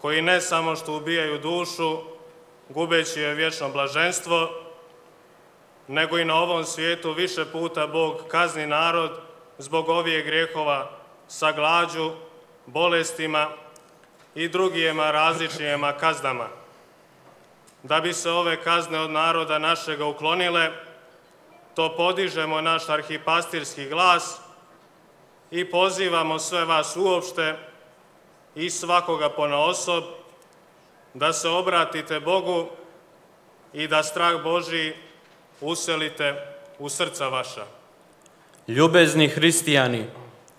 koji ne samo što ubijaju dušu, gubeći joj vječno blaženstvo, nego i na ovom svijetu više puta Bog kazni narod zbog ovih grijehova sa glađu, bolestima i drugijema različijema kaznama. Da bi se ove kazne od naroda našega uklonile, to podižemo naš arhipastirski glas i pozivamo sve vas uopšte i svakoga ponaosob da se obratite Bogu i da strah Božji uselite u srca vaša. Ljubezni hristijani,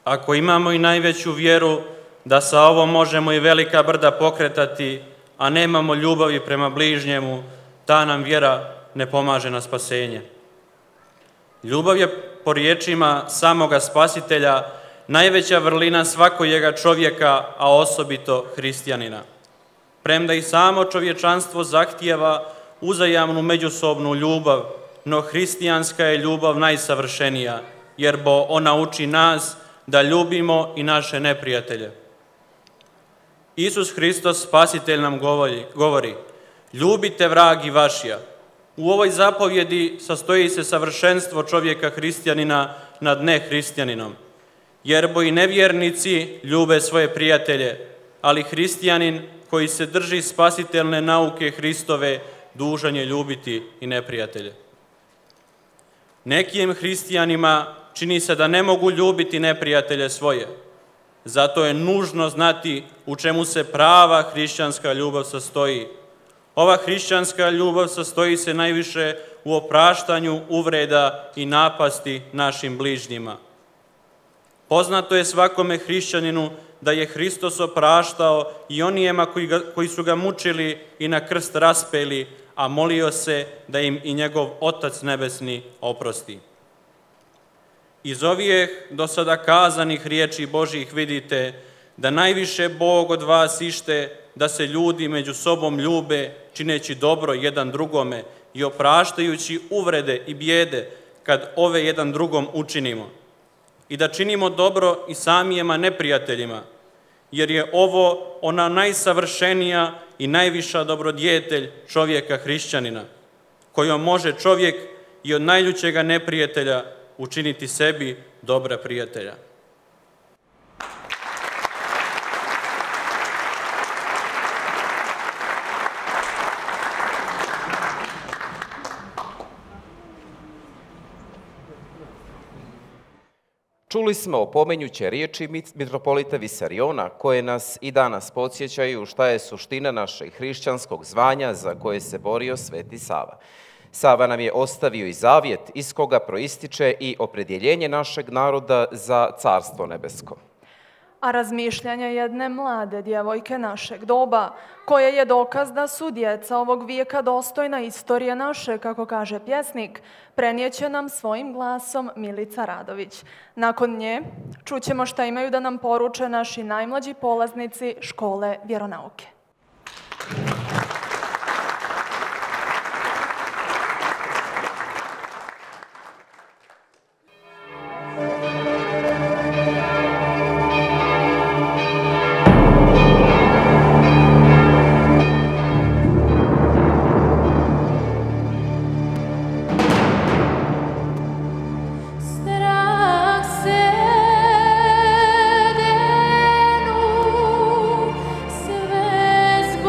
ako imamo i najveću vjeru da sa ovo možemo i velika brda pokretati, a nemamo ljubavi prema bližnjemu, ta nam vjera ne pomaže na spasenje. Ljubav je, po riječima samoga Spasitelja, najveća vrlina svakojega čovjeka, a osobito hristijanina. Premda i samo čovječanstvo zahtijeva uzajamnu međusobnu ljubav, no hristijanska je ljubav najsavršenija, jer bo ona uči nas da ljubimo i naše neprijatelje. Isus Hristos, Spasitelj, nam govori: ljubite vragi vašija. U ovoj zapovjedi sastoji se savršenstvo čovjeka hristijanina nad nehristijaninom, jer bo i nevjernici ljube svoje prijatelje, ali hristijanin koji se drži spasitelne nauke Hristove dužan je ljubiti i neprijatelje. Nekim hristijanima čini se da ne mogu ljubiti neprijatelje svoje, zato je nužno znati u čemu se prava hrišćanska ljubav sastoji. Ova hrišćanska ljubav sastoji se najviše u opraštanju uvreda i napasti našim bližnjima. Poznato je svakome hrišćaninu da je Hristos opraštao i onijema koji, ga, koji su ga mučili i na krst raspeli, a molio se da im i njegov Otac nebesni oprosti. Iz ovih do sada kazanih riječi Božjih vidite da najviše Bog od vas ište da se ljudi među sobom ljube, čineći dobro jedan drugome i opraštajući uvrede i bijede kad ove jedan drugom učinimo, i da činimo dobro i samijema neprijateljima, jer je ovo ona najsavršenija i najviša dobrodjetelj čovjeka hrišćanina, kojom može čovjek i od najljućega neprijatelja učiniti sebi dobra prijatelja. Čuli smo opomenjuće riječi mitropolita Vissariona, koje nas i danas podsjećaju šta je suština našeg hrišćanskog zvanja za koje se borio Sveti Sava. Sava nam je ostavio i zavjet iz koga proističe i opredjeljenje našeg naroda za Carstvo nebesko. A razmišljanje jedne mlade djevojke našeg doba, koje je dokaz da su djeca ovog vijeka dostojna istorije naše, kako kaže pjesnik, prenijeće nam svojim glasom Milica Radović. Nakon nje čućemo šta imaju da nam poruče naši najmlađi polaznici škole vjeronauke. Sve zbog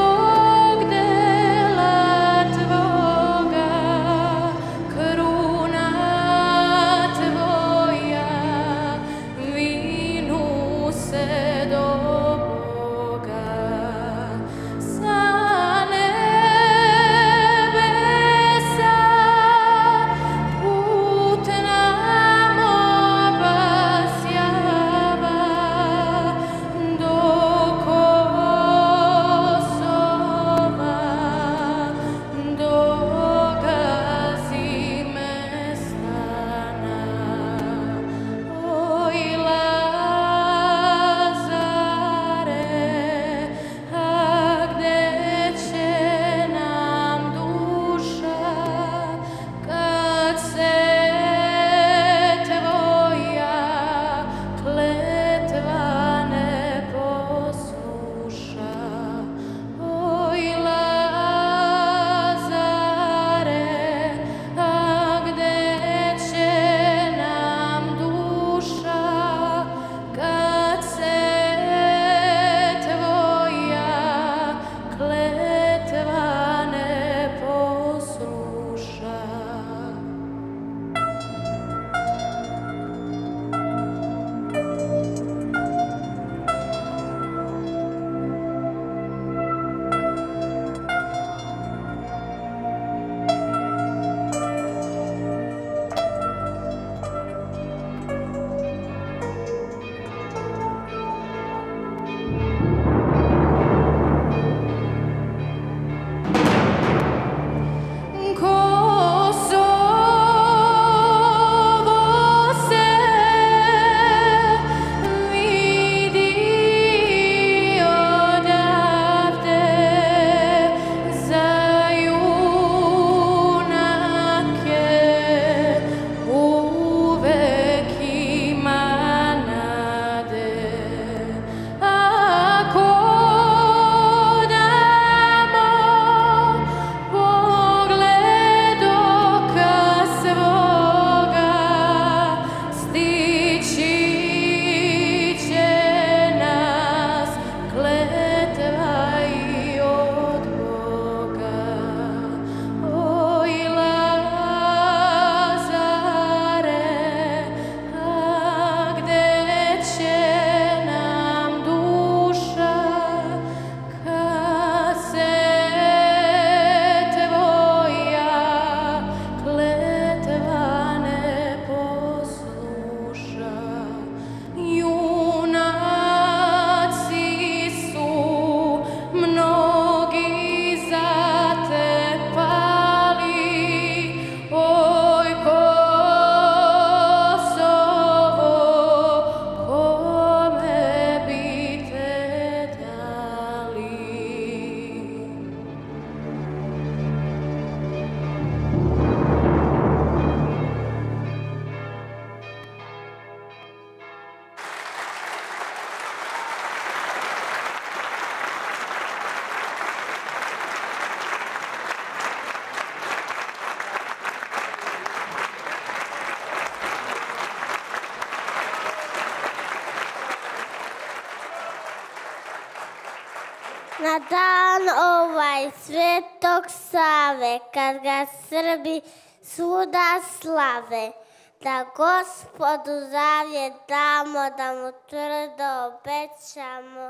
na dan ovaj Svetog Save, kad ga Srbi svuda slave, da Gospodu zavje damo, da mu tvrdo obećamo.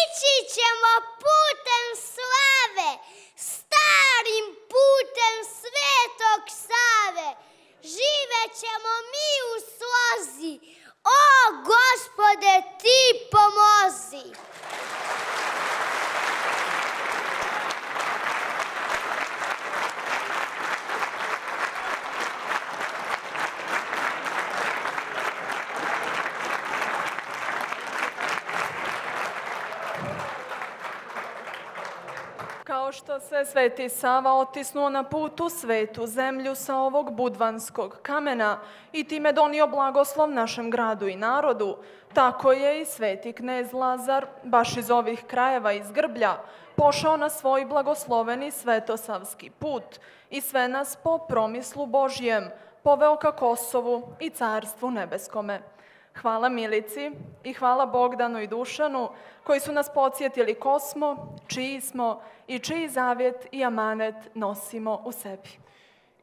Ići ćemo putem slave, starim putem Svetog Save. Živećemo mi u slozi, o Gospode ti pomozi. Kao što se Sveti Sava otisnuo na put u svetu zemlju sa ovog budvanskog kamena i time donio blagoslov našem gradu i narodu, tako je i sveti knez Lazar, baš iz ovih krajeva iz Grblja, pošao na svoj blagosloveni svetosavski put i sve nas po promislu Božjem poveo ka Kosovu i Carstvu nebeskome. Hvala Milici i hvala Bogdanu i Dušanu koji su nas podsjetili ko smo, čiji smo i čiji zavjet i amanet nosimo u sebi.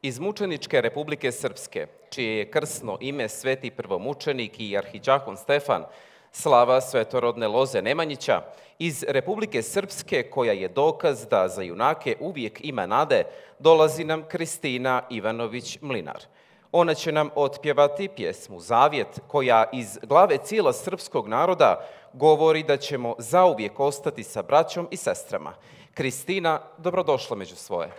Iz mučeničke Republike Srpske, čije je krsno ime sveti prvomučenik i arhidžakon Stefan, slava svetorodne loze Nemanjića, iz Republike Srpske, koja je dokaz da za junake uvijek ima nade, dolazi nam Kristina Ivanović Mlinar. Ona će nam otpjevati pjesmu Zavjet, koja iz glave cijela srpskog naroda govori da ćemo zauvijek ostati sa braćom i sestrama. Kristina, dobrodošla među svoje.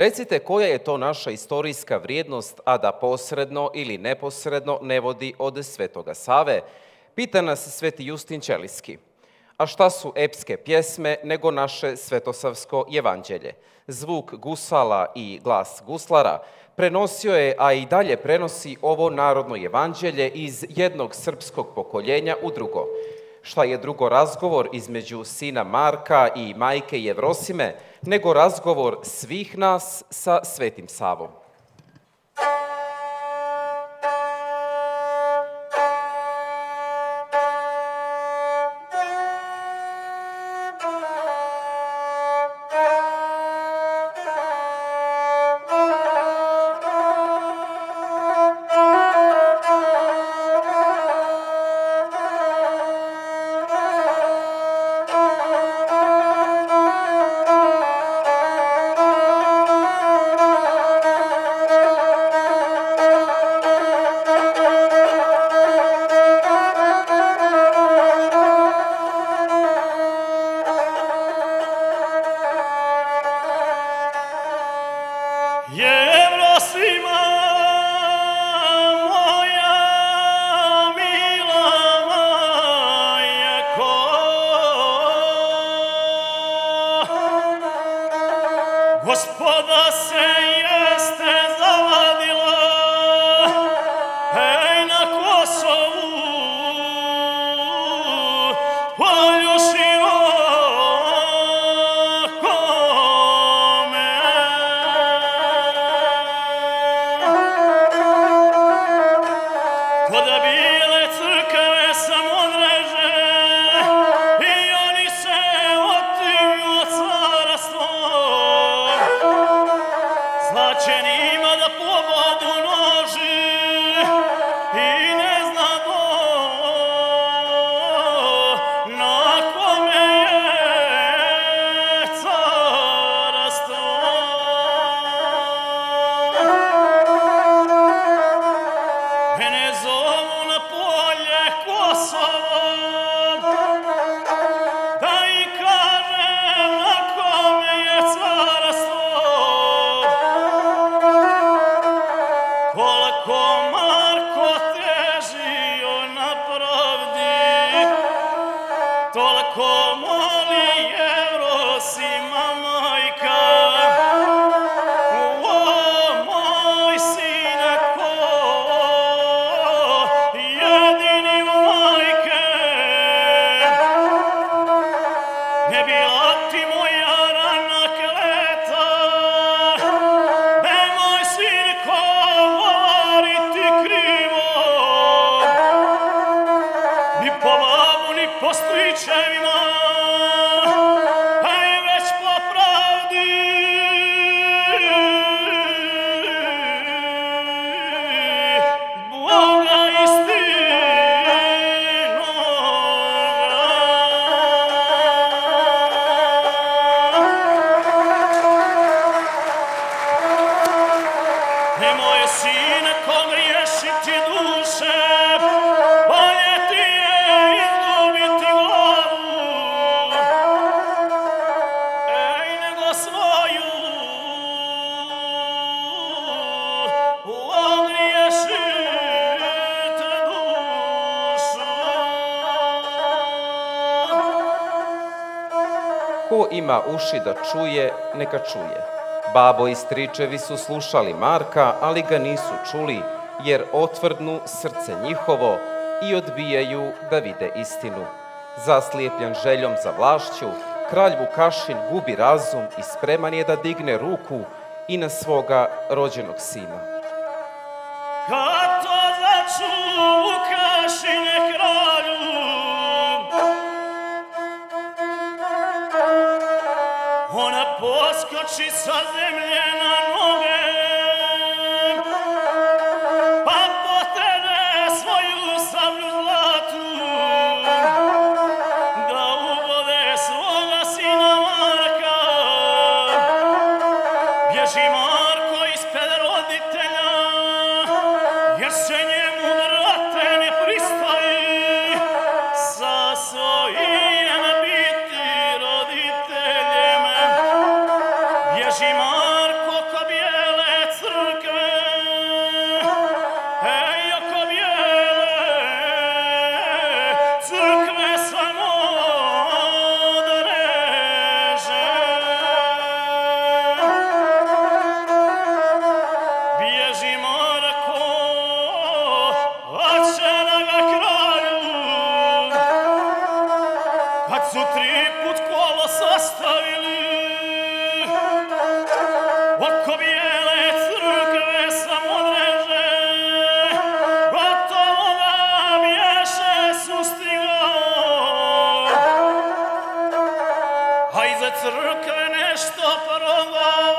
Recite koja je to naša istorijska vrijednost, a da posredno ili neposredno ne vodi od Svetoga Save, pita nas Sveti Justin Ćelijski. A šta su epske pjesme nego naše Svetosavsko evanđelje? Zvuk gusala i glas guslara prenosio je, a i dalje prenosi ovo narodno evanđelje iz jednog srpskog pokoljenja u drugo. Šta je drugo razgovor između sina Marka i majke Jevrosime, nego razgovor svih nas sa Svetim Savom. Ima uši da čuje, neka čuje. Babo i stričevi su slušali Marka, ali ga nisu čuli, jer otvrdnu srce njihovo i odbijaju da vide istinu. Zaslijepljen željom za vlašću, kralj Vukašin gubi razum i spreman je da digne ruku i na svoga rođenog sina. Kad to začu Vukašine kralju, ona poskoči sa zemlje na noge, pa potrebe svoju sablju zlatu, da ubode svoga sina Marka. Bježi Marko ispred roditelja, jer se njemu vrate ne pristaje sa svojim. She su tri put kola sastavili. Oko bijele crkve samodreže, gotovo nam ješe sustigao. A iza crkve nešto progovara.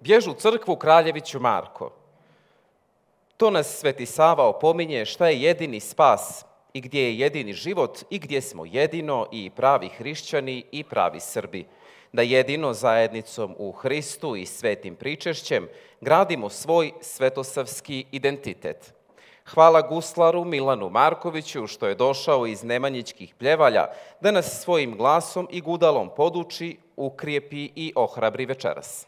Bježu crkvu Kraljeviću Marko. To nas Sveti Sava opominje šta je jedini spas i gdje je jedini život i gdje smo jedino i pravi hrišćani i pravi Srbi. Da jedino zajednicom u Hristu i svetim pričešćem gradimo svoj svetosavski identitet. Hvala guslaru Milanu Markoviću što je došao iz Nemanjićkih pljevalja da nas svojim glasom i gudalom poduči, ukrijepi i ohrabri večeras.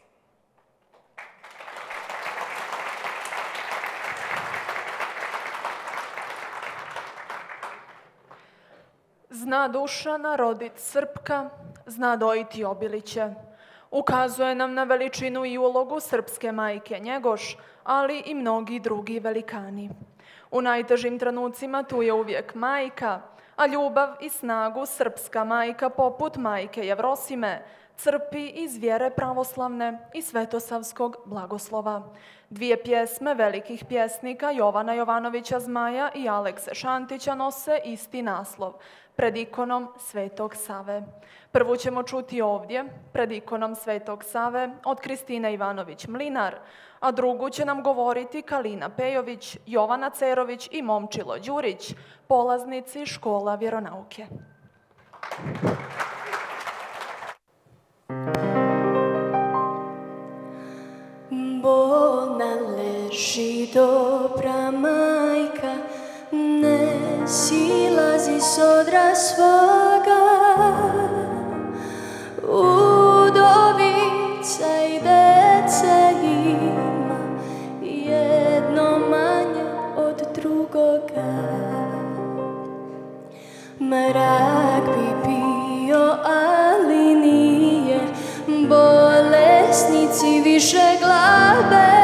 Zna Dušana, rodit Srpka, zna dojiti Obiliće. Ukazuje nam na veličinu i ulogu srpske majke Njegoš, ali i mnogi drugi velikani. U najtežim trenucima tu je uvijek majka, a ljubav i snagu srpska majka poput majke Jevrosime crpi iz vjere pravoslavne i svetosavskog blagoslova. Dvije pjesme velikih pjesnika Jovana Jovanovića Zmaja i Alekse Šantića nose isti naslov, pred ikonom Svetog Save. Prvu ćemo čuti ovdje, pred ikonom Svetog Save, od Kristine Ivanović Mlinar, a drugu će nam govoriti Kalina Pejović, Jovana Cerović i Momčilo Đurić, polaznici škola vjeronauke. Bolna leži dobra majka, ne silazi s odra svoga. Udovica i deca ima, jedno manje od drugoga. Mrak bi bio, ali nije, bolesnici više glave.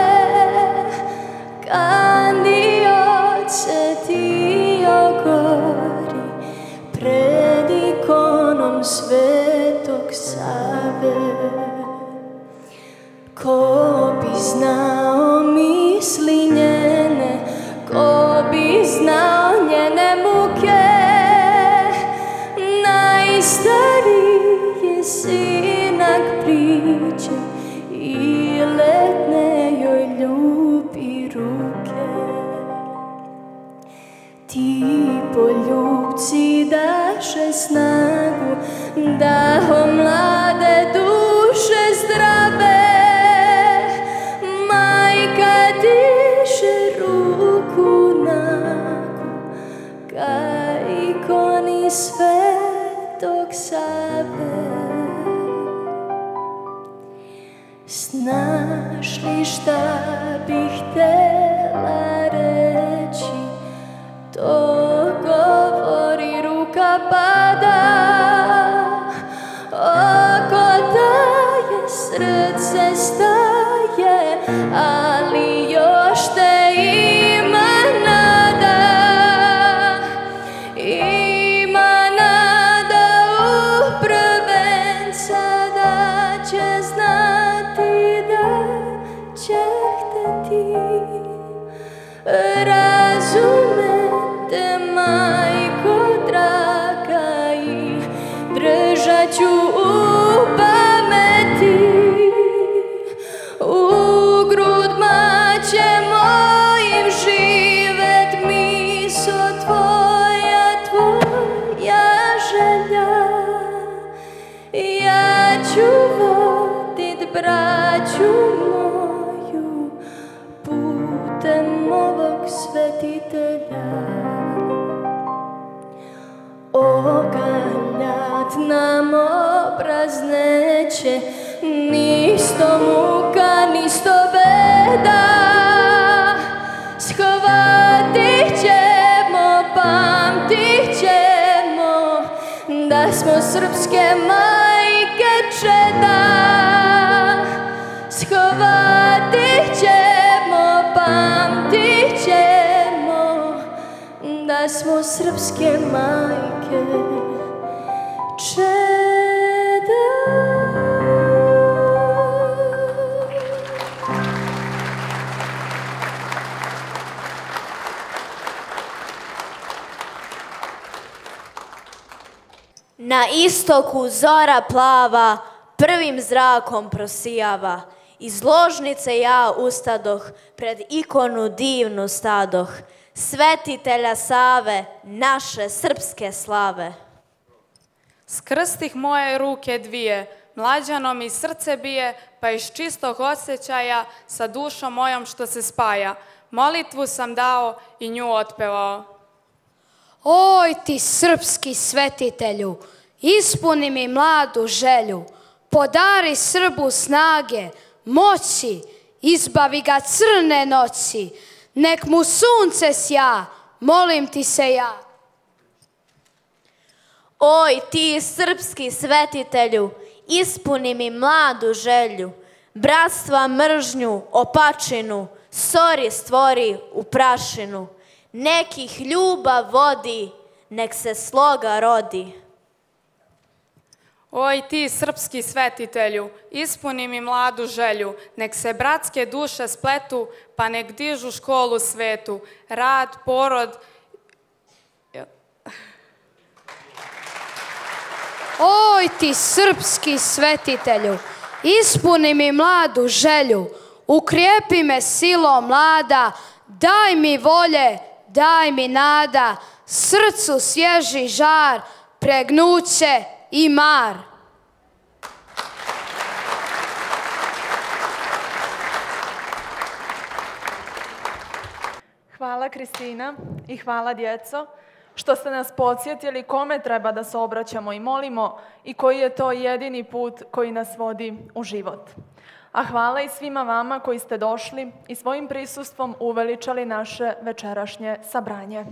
Svetog Save, ko bi znao misli njene, ko bi znao njene muke. Najstariji sinak priđe i letne joj ljubi ruke. Ti poljubci daše snagu, daho mlade duše zdrave. Majka diše ruku nagu ka ikoni Svetog Save. Znaš li šta bi htjela reći, to govori ruka pada. Srce staje, ali još te ima nada. Ima nada u prvenca, da će znati, da će hteti. Razumete, majko draga, i držat ću u pameti. Ćemo im živet miso tvoja. nam obraz neće, ni sto muka, ni sto beda, shvatit ćemo, pamtit ćemo, da smo srpske majke čeda, shvatit ćemo, pamtit ćemo, da smo srpske majke čeda. Na istoku zora plava, prvim zrakom prosijava. Iz ložnice ja ustadoh, pred ikonu divnu stadoh. Svetitelja Save, naše srpske slave. Skrstih moje ruke dvije, mlađano mi srce bije, pa iz čistog osjećaja sa dušom mojom što se spaja. Molitvu sam dao i nju otpevao. Oj ti srpski svetitelju, ispuni mi mladu želju, podari Srbu snage, moći, izbavi ga crne noći, nek mu sunce sja, molim ti se ja. Oj ti srpski svetitelju, ispuni mi mladu želju, bratstva mržnju, opačinu, sori stvori u prašinu, nekih ljubav vodi, nek se sloga rodi. Oj ti srpski svetitelju, ispuni mi mladu želju, nek se bratske duše spletu, pa nek dižu školu svetu, rad, porod. Oj ti srpski svetitelju, ispuni mi mladu želju, ukrijepi me silo mlada, daj mi volje, daj mi nada, srcu svježi žar, pregnuće i mar. Hvala Kristina i hvala djeco što ste nas podsjetili kome treba da se obraćamo i molimo i koji je to jedini put koji nas vodi u život. A hvala i svima vama koji ste došli i svojim prisustvom uveličali naše večerašnje sabranje.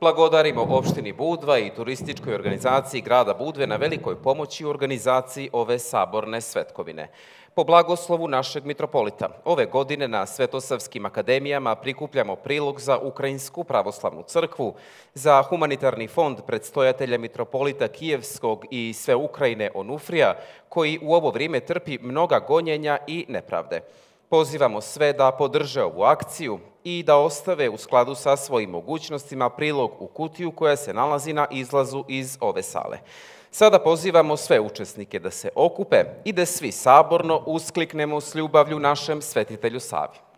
Blagodarimo opštini Budva i turističkoj organizaciji grada Budve na velikoj pomoći u organizaciji ove saborne svetkovine. Po blagoslovu našeg mitropolita, ove godine na Svetosavskim akademijama prikupljamo prilog za Ukrajinsku pravoslavnu crkvu, za humanitarni fond predstojatelja mitropolita Kijevskog i sve Ukrajine Onufrija, koji u ovo vrijeme trpi mnoga gonjenja i nepravde. Pozivamo sve da podrže ovu akciju i da ostave u skladu sa svojim mogućnostima prilog u kutiju koja se nalazi na izlazu iz ove sale. Sada pozivamo sve učesnike da se okupe i da svi saborno uskliknemo s ljubavlju našem svetitelju Savi.